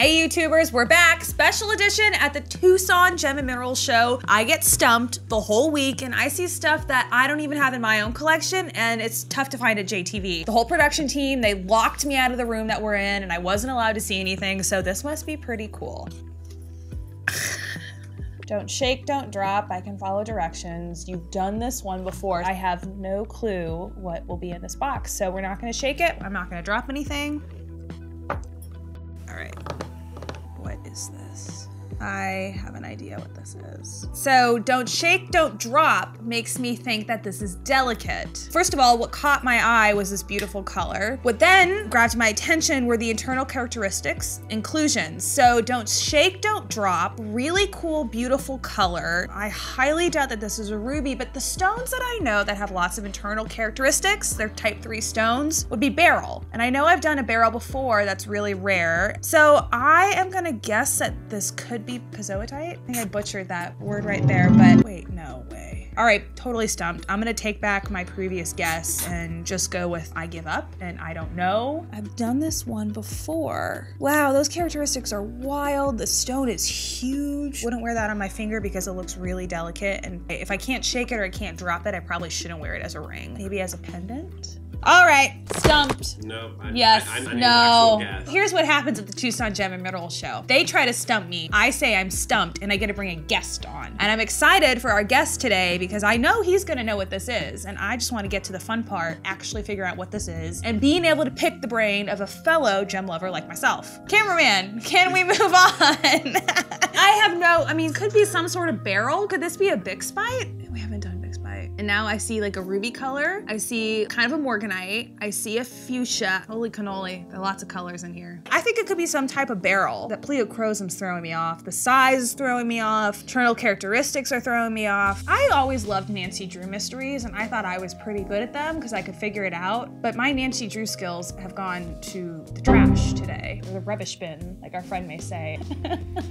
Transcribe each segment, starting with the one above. Hey YouTubers, we're back. Special edition at the Tucson Gem and Mineral show. I get stumped the whole week and I see stuff that I don't even have in my own collection and it's tough to find at JTV. The whole production team, they locked me out of the room that we're in and I wasn't allowed to see anything, so this must be pretty cool. Don't shake, don't drop, I can follow directions. You've done this one before. I have no clue what will be in this box, so we're not gonna shake it. I'm not gonna drop anything. All right, what is this? I have an idea what this is. So don't shake, don't drop makes me think that this is delicate. First of all, what caught my eye was this beautiful color. What then grabbed my attention were the internal characteristics, inclusions. So don't shake, don't drop, really cool, beautiful color. I highly doubt that this is a ruby, but the stones that I know that have lots of internal characteristics, they're type 3 stones, would be beryl. And I know I've done a beryl before, that's really rare. So I am gonna guess that this could be Pezzottaite? I think I butchered that word right there, but wait, no way. All right, totally stumped. I'm gonna take back my previous guess and just go with I give up and I don't know. I've done this one before. Wow, those characteristics are wild. The stone is huge. Wouldn't wear that on my finger because it looks really delicate, and if I can't shake it or I can't drop it, I probably shouldn't wear it as a ring. Maybe as a pendant? All right, stumped. No, I'm no. Here's what happens at the Tucson Gem and Mineral show. They try to stump me. I say I'm stumped and I get to bring a guest on. And I'm excited for our guest today because I know he's gonna know what this is. And I just wanna get to the fun part, actually figure out what this is and being able to pick the brain of a fellow gem lover like myself. Cameraman, can we move on? I have no, I mean, could be some sort of barrel. Could this be a Bixbite? We haven't done and now I see like a ruby color. I see kind of a morganite. I see a fuchsia. Holy cannoli, there are lots of colors in here. I think it could be some type of beryl. That pleochroism's throwing me off. The size is throwing me off. Internal characteristics are throwing me off. I always loved Nancy Drew mysteries and I thought I was pretty good at them because I could figure it out. But my Nancy Drew skills have gone to the trash today. Or the rubbish bin, like our friend may say.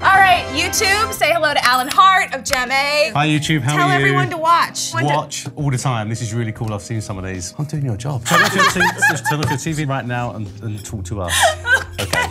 All right, YouTube, say hello to Alan Hart of Gem-A. Hi YouTube, how are you? Tell everyone to watch. Watch all the time. This is really cool. I've seen some of these. I'm doing your job. Turn off your TV right now and talk to us. Okay.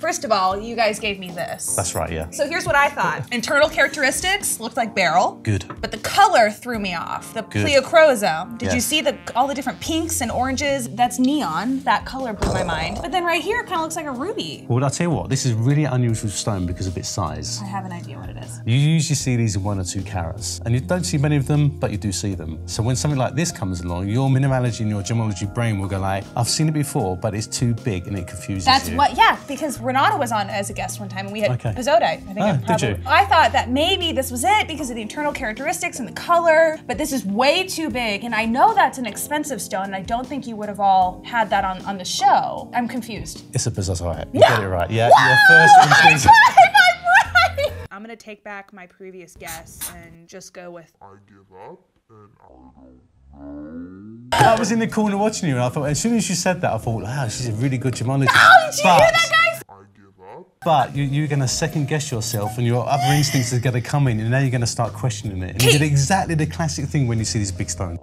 First of all, you guys gave me this. That's right, yeah. So here's what I thought. Internal characteristics looked like beryl. Good. But the color threw me off. The pleochroism. Did you see all the different pinks and oranges? That's neon. That color blew my mind. But then right here, it kind of looks like a ruby. Well, I'll tell you what. This is really unusual stone because of its size. I have an idea what it is. You usually see these in 1 or 2 carats. And you don't see many of them, but you do see them. So when something like this comes along, your mineralogy and your gemology brain will go like, I've seen it before, but it's too big and it confuses you. That's what, yeah, because Granada was on as a guest one time and we had Pezzottaite. I think did you? I thought that maybe this was it because of the internal characteristics and the color, but this is way too big. And I know that's an expensive stone and I don't think you would have all had that on the show. I'm confused. It's a Pezzottaite. You get it right. Yeah, first I'm gonna take back my previous guess and just go with I give up. I was in the corner watching you and I thought, as soon as you said that, I thought, wow, she's a really good gemologist. Oh, did you hear that, guys? I give up. But you're gonna second guess yourself and your other instincts are gonna come in and now you're gonna start questioning it. And you did exactly the classic thing when you see these big stones.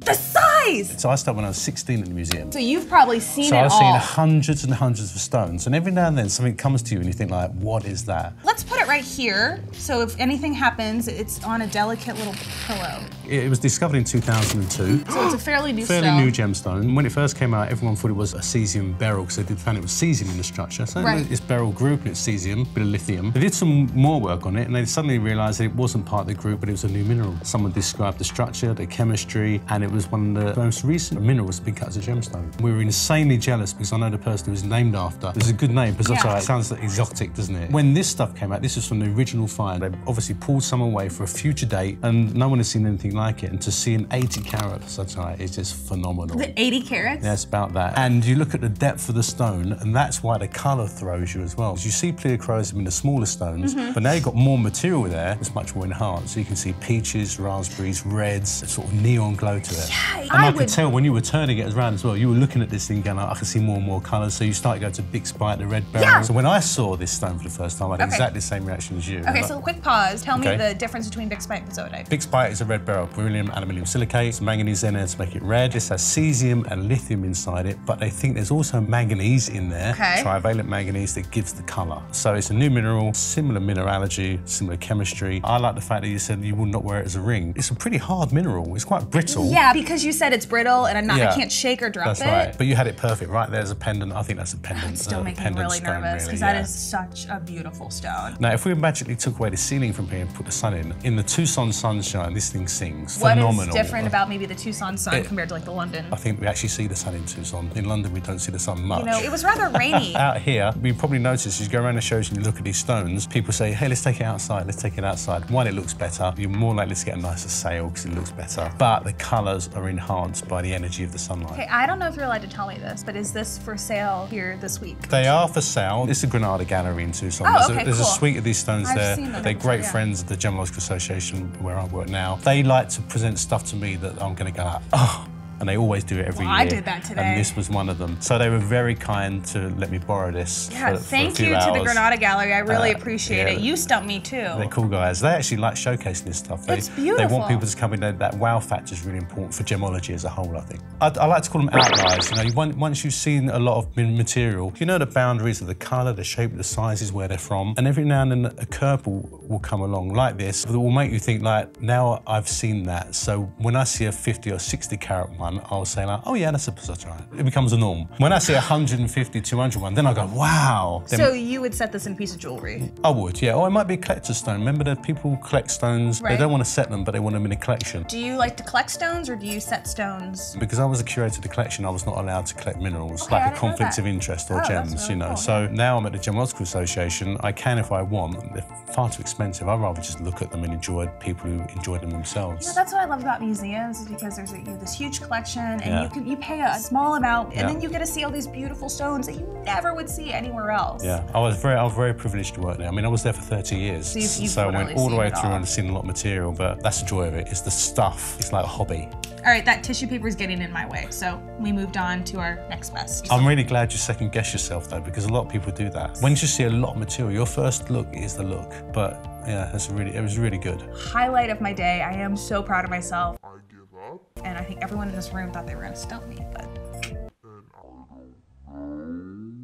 The size! So I started when I was 16 in the museum. So you've probably seen it all. So I've seen hundreds and hundreds of stones. And every now and then something comes to you and you think like, what is that? Let's put it right here. So if anything happens, it's on a delicate little pillow. It was discovered in 2002. So it's a fairly new stone. Fairly new gemstone. When it first came out, everyone thought it was a cesium beryl because they found it was cesium in the structure. So it's beryl group and it's cesium, bit of lithium. They did some more work on it and they suddenly realized that it wasn't part of the group, but it was a new mineral. Someone described the structure, the chemistry, and it was one of the most recent minerals to be cut as a gemstone. We were insanely jealous because I know the person who was named after. It's a good name, Pezzottaite. Yeah. It sounds exotic, doesn't it? When this stuff came out, this was from the original find. They obviously pulled some away for a future date and no one has seen anything like it. And to see an 80-carat Pezzottaite is just phenomenal. The 80 carats? Yes, about that. And you look at the depth of the stone and that's why the color throws you as well. Because you see pleochroism in the smaller stones, but now you've got more material there. It's much more enhanced. So you can see peaches, raspberries, reds, a sort of neon glow to it. Yeah, and I could tell when you were turning it around as well, you were looking at this thing going, like, I can see more and more colours, so you start to go to Bixbite, the red beryl. Yeah. So when I saw this stone for the first time, I had exactly the same reaction as you. Okay, so quick pause. Tell me the difference between Bixbite and Pezzottaite. Bixbite is a red beryl. of beryllium, aluminium silicate, some manganese in there to make it red. This has cesium and lithium inside it, but they think there's also manganese in there, trivalent manganese, that gives the colour. So it's a new mineral, similar mineralogy, similar chemistry. I like the fact that you said you would not wear it as a ring. It's a pretty hard mineral. It's quite brittle. Yeah, because you said it's brittle and I'm not, I can't shake or drop it. That's right. But you had it perfect, right? There's a pendant. I think that's a pendant. It's still making me really nervous because that is such a beautiful stone. Now, if we magically took away the ceiling from here and put the sun in the Tucson sunshine, this thing sings. Phenomenal. What is different about maybe the Tucson sun compared to like the London? I think we actually see the sun in Tucson. In London, we don't see the sun much. You know, it was rather rainy. Out here, we probably notice as you go around the shows and you look at these stones, people say, hey, let's take it outside, let's take it outside. One, it looks better. You're more likely to get a nicer sale because it looks better. But the colors are enhanced by the energy of the sunlight. Okay, I don't know if you're allowed to tell me this, but is this for sale here this week? They are for sale. It's the Granada Gallery in Tucson. Oh, okay, there's a suite of these stones there. They're great friends of the Gemological Association, where I work now. They like to present stuff to me that I'm going to go like, oh. And they always do it every year. I did that today. And this was one of them. So they were very kind to let me borrow this. Yeah, thank you to the Granada Gallery. I really appreciate it. You stumped me too. They're cool guys. They actually like showcasing this stuff. It's beautiful. They want people to come in. That wow factor is really important for gemology as a whole, I think. I like to call them outliers. You know, once you've seen a lot of material, you know the boundaries of the colour, the shape, the sizes, where they're from. And every now and then a curve will come along like this that will make you think like, now I've seen that. So when I see a 50 or 60 carat one, I'll say like, oh yeah, that's a pezzottaite. It becomes a norm. When I see 150, 200 one, then I go, wow. Then so you would set this in a piece of jewellery? I would, yeah. Or it might be a collector's stone. Remember that people collect stones, they don't want to set them, but they want them in a collection. Do you like to collect stones or do you set stones? Because I was a curator of the collection, I was not allowed to collect minerals, like a conflict of interest or gems, you know. Cool. So now I'm at the Gemological Association. I can if I want. They're far too expensive. I'd rather just look at them and enjoy people who enjoy them themselves. You know, that's what I love about museums, is because there's this huge collection. And you pay a small amount, and then you get to see all these beautiful stones that you never would see anywhere else. Yeah, I was very privileged to work there. I mean, I was there for 30 years, so, I went all the way through and seen a lot of material. But that's the joy of it. It's the stuff. It's like a hobby. All right, that tissue paper is getting in my way, so we moved on to our next best. I'm really glad you second guess yourself though, because a lot of people do that. When you see a lot of material, your first look is the look. But yeah, it was really good. Highlight of my day. I am so proud of myself. And I think everyone in this room thought they were going to stump me, but...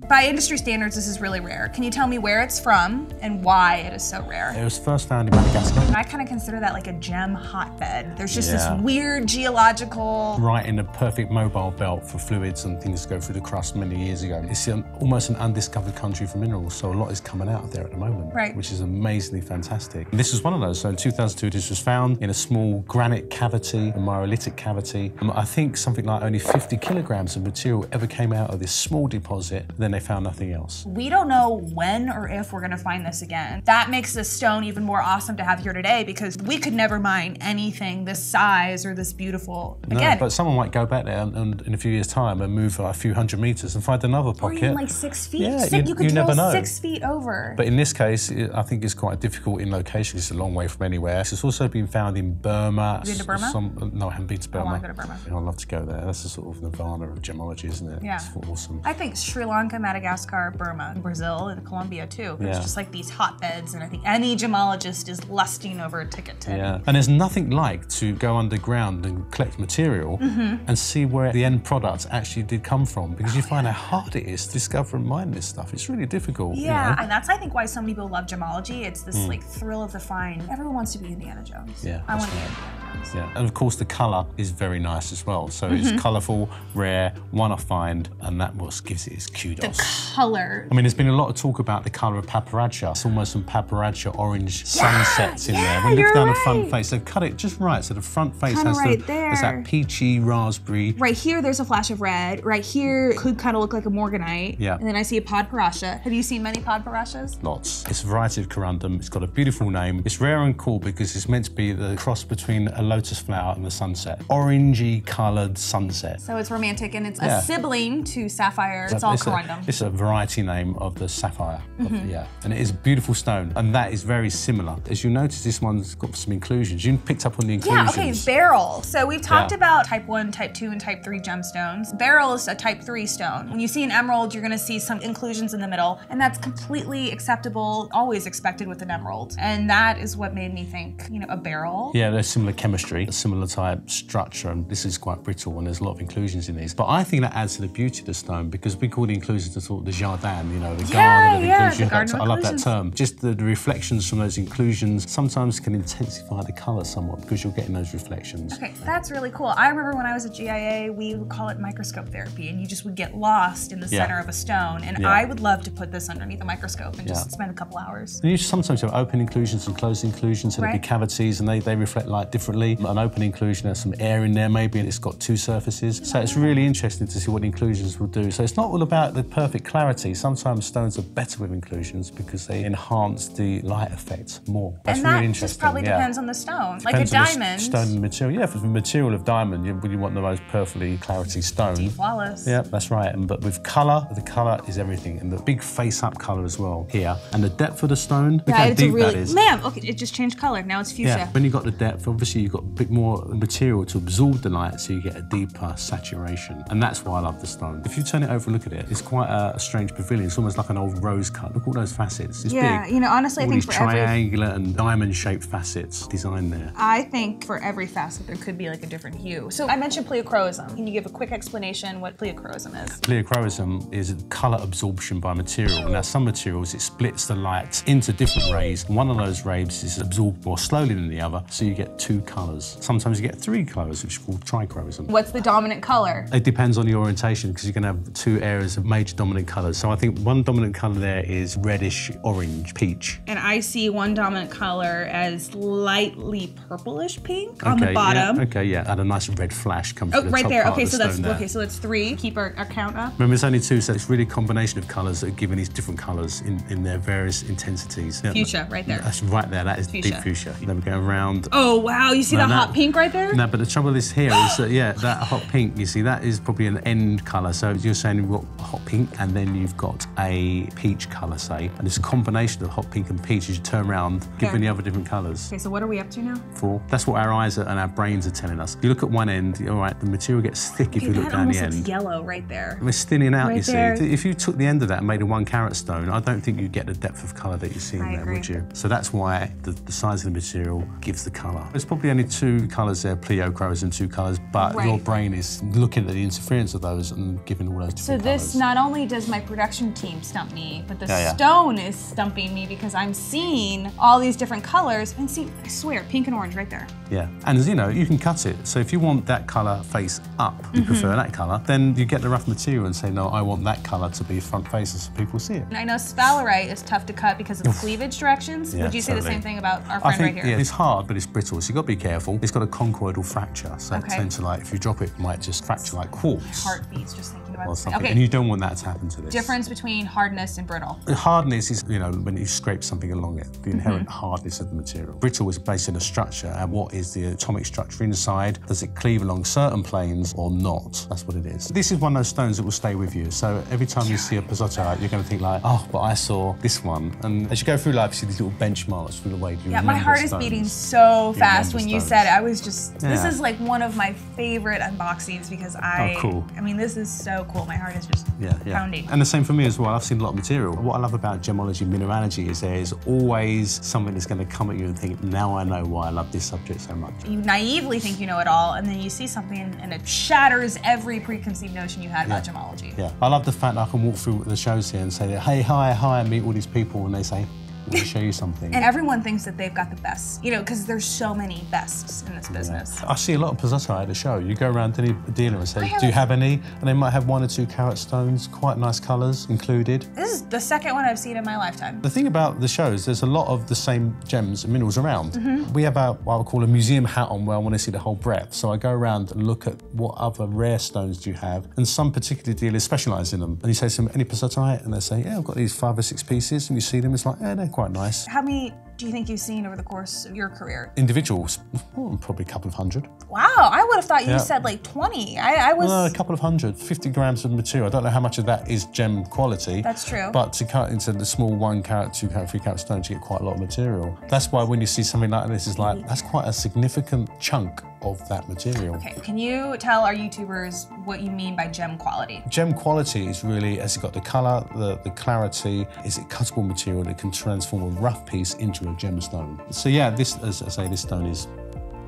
By industry standards, this is really rare. Can you tell me where it's from and why it is so rare? It was first found in Madagascar. And I kind of consider that like a gem hotbed. There's just this weird geological... Right in the perfect mobile belt for fluids and things to go through the crust many years ago. It's almost an undiscovered country for minerals, so a lot is coming out of there at the moment, which is amazingly fantastic. And this is one of those. So in 2002, this was found in a small granite cavity, a myrolitic cavity. And I think something like only 50 kilograms of material ever came out of this small deposit. Then they found nothing else. We don't know when or if we're gonna find this again. That makes this stone even more awesome to have here today, because we could never mine anything this size or this beautiful again. No, but someone might go back there and in a few years' time and move a few hundred meters and find another pocket. Or even like 6 feet. Yeah, you could drill 6 feet over. But in this case, I think it's quite difficult in location. It's a long way from anywhere. It's also been found in Burma. Have you been to Burma? No, I haven't been to Burma. I want to go to Burma. I'd love to go there. That's the sort of nirvana of gemology, isn't it? Yeah. It's awesome. I think Sri Lanka, Madagascar, Burma, Brazil, and Colombia too. It's just like these hotbeds, and I think any gemologist is lusting over a ticket to it. Yeah, and there's nothing like to go underground and collect material and see where the end product actually did come from, because you find how hard it is to discover and mine this stuff. It's really difficult. Yeah, and that's I think why so many people love gemology. It's this like thrill of the find. Everyone wants to be Indiana Jones. Yeah, I want to be Indiana Jones. Yeah, and of course the colour is very nice as well. So it's colourful, rare, one-off find, and that gives it its kudos. The colour. I mean, there's been a lot of talk about the colour of paparaja. It's almost some paparaja orange sunsets in there. When you look down the front face, they've cut it just right. So the front face has there's that peachy raspberry. Right here, there's a flash of red. Right here, it could kind of look like a morganite. Yeah. And then I see a podparasha. Have you seen many podparashas? Lots. It's a variety of corundum. It's got a beautiful name. It's rare and cool because it's meant to be the cross between a lotus flower and the sunset. Orangey coloured sunset. So it's romantic, and it's a sibling to sapphire. It's all corundum. It's a variety name of the sapphire, and it is a beautiful stone, and that is very similar. As you notice, this one's got some inclusions. You picked up on the inclusions. Yeah, okay, beryl. So we've talked about type 1, type 2, and type 3 gemstones. Beryl is a type 3 stone. When you see an emerald, you're gonna see some inclusions in the middle, and that's completely acceptable, always expected with an emerald. And that is what made me think, you know, a beryl. Yeah, there's similar chemistry. chemistry, a similar type structure, and this is quite brittle and there's a lot of inclusions in these. But I think that adds to the beauty of the stone, because we call the inclusions the sort of the jardin, you know, the garden of inclusion. I love that term. Just the reflections from those inclusions sometimes can intensify the colour somewhat because you're getting those reflections. Okay, that's really cool. I remember when I was at GIA, we would call it microscope therapy, and you just would get lost in the centre of a stone, and I would love to put this underneath a microscope and just spend a couple hours. And you sometimes have open inclusions and closed inclusions, so there'd be cavities, and they reflect light differently. An open inclusion has some air in there maybe, and it's got two surfaces. So it's really interesting to see what inclusions will do. So it's not all about the perfect clarity. Sometimes stones are better with inclusions because they enhance the light effect more. That's really interesting. And that just probably depends on the stone. Like a diamond. Stone material. Yeah, if it's a material of diamond, you want the most perfectly clarity stone. Flawless. Yeah, that's right. But with colour, the colour is everything. And the big face-up colour as well here. And the depth of the stone, look how deep that is. Man, look, it just changed colour. Now it's fuchsia. Yeah. When you've got the depth, obviously you've got a bit more material to absorb the light, so you get a deeper saturation. And that's why I love the stone. If you turn it over and look at it, it's quite a strange pavilion. It's almost like an old rose cut. Look at all those facets. It's big. You know, honestly, I think for triangular and diamond-shaped facets designed there. I think for every facet there could be like a different hue. So I mentioned pleochroism. Can you give a quick explanation what pleochroism is? Pleochroism is colour absorption by material. Now some materials, it splits the light into different rays. One of those rays is absorbed more slowly than the other, so you get two colours. Sometimes you get three colours, which is called trichroism. What's the dominant colour? It depends on the orientation, because you can have two areas of major dominant colours. So I think one dominant colour there is reddish orange, peach. And I see one dominant colour as lightly purplish pink on the bottom. And a nice red flash comes from the top part of the stone there. Okay, so that's three. Keep our count up. Remember, it's only two, so it's really a combination of colours that are giving these different colours in their various intensities. Fuchsia, right there. That's right there. That is fuchsia. Deep fuchsia. Then we go around. Oh wow, you see that hot pink right there? No, but the trouble is here is that that hot pink, you see, that is probably an end colour. So you're saying you've got hot pink, and then you've got a peach colour, say, and this combination of hot pink and peach as you turn around, giving the other different colours. Okay, so what are we up to now? Four. That's what our eyes and our brains are telling us. You look at one end, all right, the material gets thick if you look down the end. It's yellow right there. It's thinning out, you see. If you took the end of that and made a 1 carat stone, I don't think you'd get the depth of colour that you see in there, would you? So that's why the size of the material gives the colour. There's probably only two colours there, pleochroism, two colours, but your brain is looking at the interference of those and giving all those different colours. So this, not only does my production team stump me, but the stone is stumping me, because I'm seeing all these different colours, and see, I swear, pink and orange right there. Yeah, and you know, you can cut it. So if you want that colour face up, you prefer that colour, then you get the rough material and say, no, I want that colour to be front facing so people see it. And I know sphalerite is tough to cut because of the cleavage directions. Would you say the same thing about our friend right here? Yeah, it's hard, but it's brittle, so you've got to be careful. It's got a conchoidal fracture, so it tends to, like, if you drop it, it might just fracture like quartz. Heartbeats, just thinking about something. Okay. And you don't want that to happen to this. Difference between hardness and brittle. The hardness is, you know, when you scrape something along it, the inherent hardness of the material. Brittle is based on a structure, and what is the atomic structure inside? Does it cleave along certain planes or not? That's what it is. This is one of those stones that will stay with you. So every time you see a pezzottaite, you're going to think like, oh, but I saw this one. And as you go through life, you see these little benchmarks for the way you remember my heart is beating so fast when you said it. I was just, this is like one of my favorite unboxings, because I, I mean, this is so cool. My heart is just pounding. And the same for me as well. I've seen a lot of material. What I love about gemology, mineralogy, is there is always something that's going to come at you and think, now I know why I love this subject so much. You naively think you know it all, and then you see something and it shatters every preconceived notion you had about gemology. Yeah, I love the fact that I can walk through the shows here and say, hey, hi, and meet all these people, and they say, we'll show you something. And everyone thinks that they've got the best, you know, because there's so many bests in this business. I see a lot of pezzottaite at a show. You go around to any dealer and say, do you have any? And they might have 1 or 2 carat stones, quite nice colours included. This is the second one I've seen in my lifetime. The thing about the shows, there's a lot of the same gems and minerals around. We have our, what I would call a museum hat on, where I want to see the whole breadth. So I go around and look at what other rare stones do you have, and some particular dealers specialise in them. And you say to them, any pezzottaite? And they say, yeah, I've got these 5 or 6 pieces. And you see them, it's like, yeah, they're quite nice. How many do you think you've seen over the course of your career? Individuals, probably a couple of hundred. Wow, I would have thought you said like 20. I was... No, a couple of hundred, 50 grams of material. I don't know how much of that is gem quality. That's true. But to cut into the small 1 carat, 2 carat, 3 carat stones, you get quite a lot of material. That's why when you see something like this, it's like, that's quite a significant chunk of that material. Okay, can you tell our YouTubers what you mean by gem quality? Gem quality is really, has it got the colour, the clarity, is it cuttable material that can transform a rough piece into a gemstone? So yeah, this, as I say, this stone is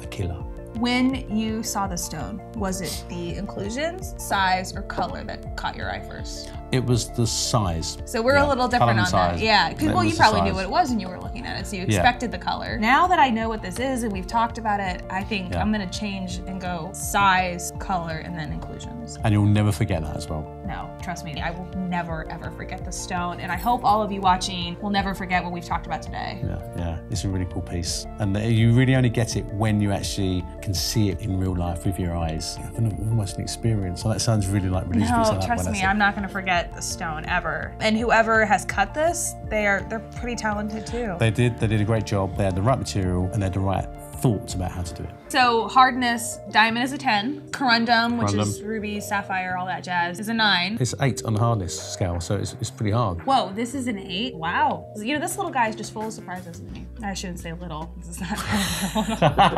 a killer. When you saw the stone, was it the inclusions, size, or color that caught your eye first? It was the size. So we're a little different on that. Yeah, well, you probably knew what it was when you were looking at it, so you expected the color. Now that I know what this is and we've talked about it, I think I'm gonna change and go size, color, and then inclusions. And you'll never forget that as well. No, trust me, I will never ever forget the stone, and I hope all of you watching will never forget what we've talked about today. Yeah, it's a really cool piece. And you really only get it when you actually can see it in real life with your eyes. Almost an experience. So that sounds really like religious. No, trust me, I'm not gonna forget the stone ever. And whoever has cut this, they're pretty talented too. They did a great job. They had the right material and they had the right thoughts about how to do it. So hardness, diamond is a 10. Corundum, which is ruby, sapphire, all that jazz, is a 9. It's 8 on the hardness scale, so it's pretty hard. Whoa, this is an 8? Wow. You know, this little guy is just full of surprises, isn't he? I shouldn't say little, this is not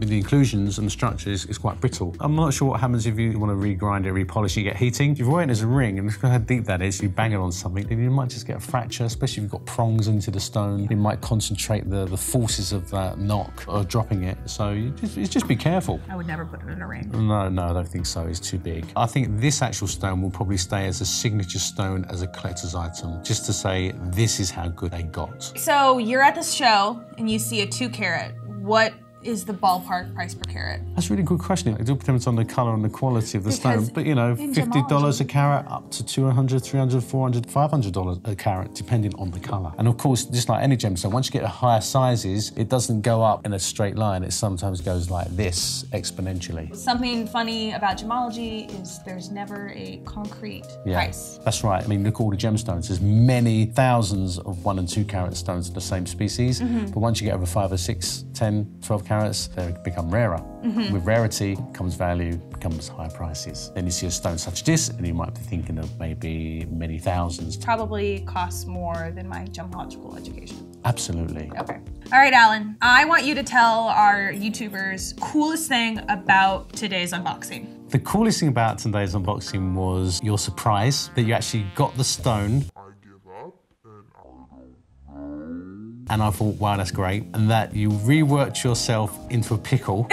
The inclusions and the structure is quite brittle. I'm not sure what happens if you want to regrind it, repolish, you get heating. If you wear it as a ring, and look how deep that is, you bang it on something, then you might just get a fracture, especially if you've got prongs into the stone. It might concentrate the forces of that knock or dropping it, so you just be careful. I would never put it in a ring. No, I don't think so, it's too big. I think this actual stone will probably stay as a signature stone, as a collector's item, just to say this is how good they got. So you're at this show and you see a 2 carat. What is the ballpark price per carat? That's a really good question. It all depends on the color and the quality of the stone, but you know, $50 a carat up to $200, $300, $400, $500 a carat, depending on the color. And of course, just like any gemstone, once you get to higher sizes, it doesn't go up in a straight line. It sometimes goes like this, exponentially. Something funny about gemology is there's never a concrete price. That's right. I mean, look at all the gemstones. There's many thousands of 1- and 2-carat stones of the same species, but once you get over 5 or 6, 10, 12 carats, they become rarer. With rarity comes value, comes higher prices. Then you see a stone such as this, and you might be thinking of maybe many thousands. Probably costs more than my gemological education. Absolutely. Okay. All right, Alan, I want you to tell our YouTubers coolest thing about today's unboxing. The coolest thing about today's unboxing was your surprise that you actually got the stone. And I thought, wow, that's great. And that you reworked yourself into a pickle.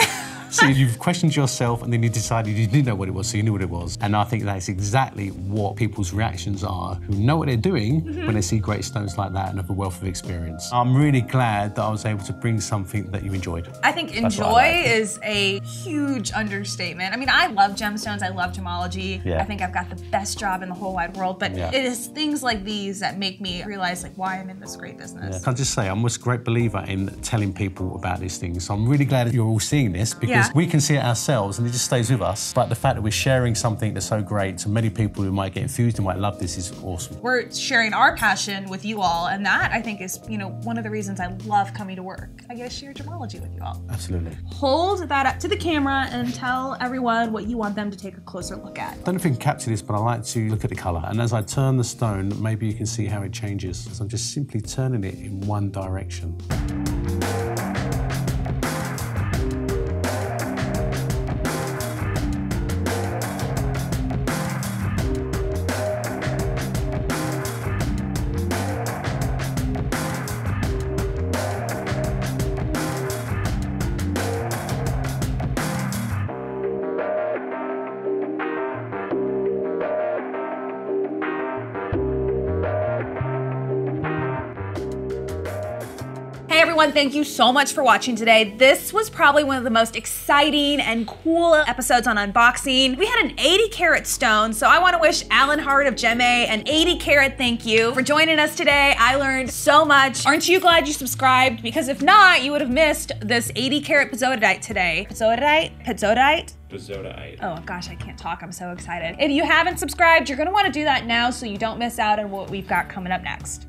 So you've questioned yourself and then you decided you didn't know what it was, so you knew what it was. And I think that's exactly what people's reactions are who know what they're doing when they see great stones like that and have a wealth of experience. I'm really glad that I was able to bring something that you enjoyed. I think enjoy is a huge understatement. I mean, I love gemstones, I love gemology. I think I've got the best job in the whole wide world, but it is things like these that make me realize like why I'm in this great business. Can I just say, I'm a great believer in telling people about these things. So I'm really glad that you're all seeing this, because we can see it ourselves and it just stays with us. But the fact that we're sharing something that's so great to many people who might get infused and might love this is awesome. We're sharing our passion with you all, and that I think is, you know, one of the reasons I love coming to work. I get to share gemology with you all. Absolutely. Hold that up to the camera and tell everyone what you want them to take a closer look at. I don't know if you can capture this, but I like to look at the color. And as I turn the stone, maybe you can see how it changes. So I'm just simply turning it in one direction. Everyone, thank you so much for watching today. This was probably one of the most exciting and cool episodes on unboxing. We had an 80 carat stone, so I want to wish Alan Hart of Gem-A an 80 carat thank you for joining us today. I learned so much. Aren't you glad you subscribed? Because if not, you would have missed this 80 carat pezzottaite today. Pezzottaite? Pezzottaite? Pezzottaite. Oh gosh, I can't talk, I'm so excited. If you haven't subscribed, you're gonna want to do that now so you don't miss out on what we've got coming up next.